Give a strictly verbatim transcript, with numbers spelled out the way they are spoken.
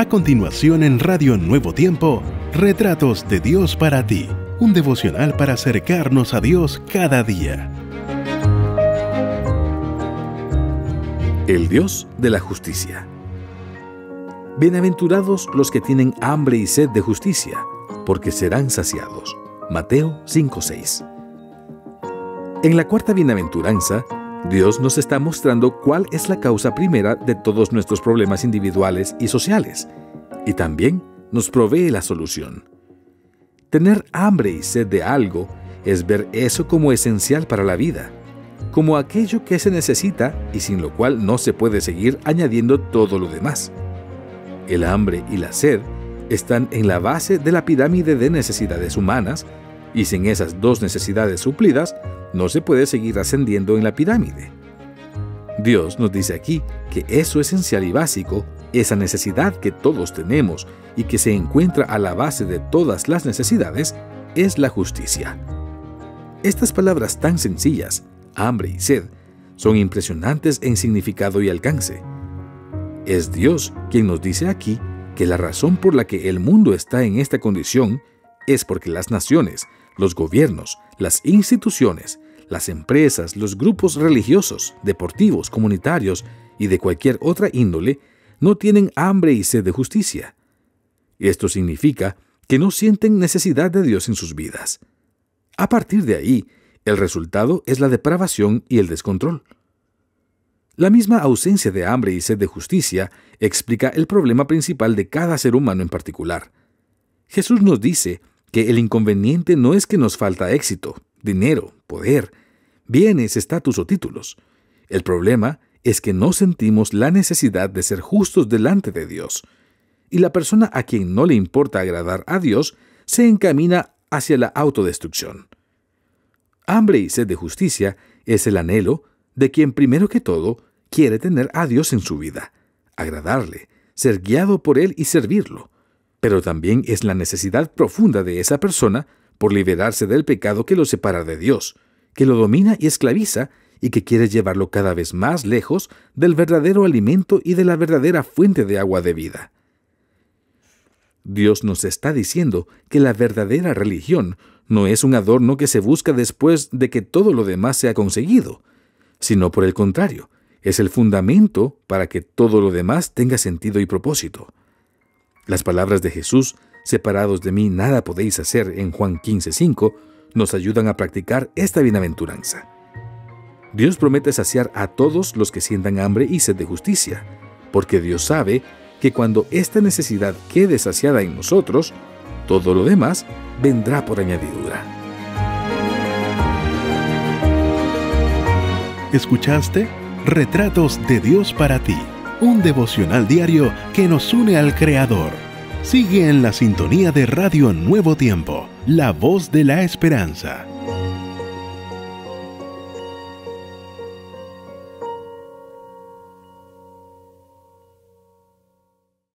A continuación en Radio Nuevo Tiempo, Retratos de Dios para ti, un devocional para acercarnos a Dios cada día. El Dios de la justicia. Bienaventurados los que tienen hambre y sed de justicia, porque serán saciados. Mateo cinco seis. En la cuarta bienaventuranza, Dios nos está mostrando cuál es la causa primera de todos nuestros problemas individuales y sociales, y también nos provee la solución. Tener hambre y sed de algo es ver eso como esencial para la vida, como aquello que se necesita y sin lo cual no se puede seguir añadiendo todo lo demás. El hambre y la sed están en la base de la pirámide de necesidades humanas, y sin esas dos necesidades suplidas, no se puede seguir ascendiendo en la pirámide. Dios nos dice aquí que eso esencial y básico, esa necesidad que todos tenemos y que se encuentra a la base de todas las necesidades, es la justicia. Estas palabras tan sencillas, hambre y sed, son impresionantes en significado y alcance. Es Dios quien nos dice aquí que la razón por la que el mundo está en esta condición es porque las naciones, los gobiernos, las instituciones, las empresas, los grupos religiosos, deportivos, comunitarios y de cualquier otra índole, no tienen hambre y sed de justicia. Esto significa que no sienten necesidad de Dios en sus vidas. A partir de ahí, el resultado es la depravación y el descontrol. La misma ausencia de hambre y sed de justicia explica el problema principal de cada ser humano en particular. Jesús nos dice que el inconveniente no es que nos falta éxito, dinero, poder, bienes, estatus o títulos. El problema es que no sentimos la necesidad de ser justos delante de Dios. Y la persona a quien no le importa agradar a Dios se encamina hacia la autodestrucción. Hambre y sed de justicia es el anhelo de quien primero que todo quiere tener a Dios en su vida, agradarle, ser guiado por Él y servirlo. Pero también es la necesidad profunda de esa persona por liberarse del pecado que lo separa de Dios, que lo domina y esclaviza y que quiere llevarlo cada vez más lejos del verdadero alimento y de la verdadera fuente de agua de vida. Dios nos está diciendo que la verdadera religión no es un adorno que se busca después de que todo lo demás se ha conseguido, sino por el contrario, es el fundamento para que todo lo demás tenga sentido y propósito. Las palabras de Jesús, separados de mí nada podéis hacer, en Juan quince cinco, nos ayudan a practicar esta bienaventuranza. Dios promete saciar a todos los que sientan hambre y sed de justicia, porque Dios sabe que cuando esta necesidad quede saciada en nosotros, todo lo demás vendrá por añadidura. ¿Escuchaste? Retratos de Dios para ti. Un devocional diario que nos une al Creador. Sigue en la sintonía de Radio Nuevo Tiempo, la voz de la esperanza.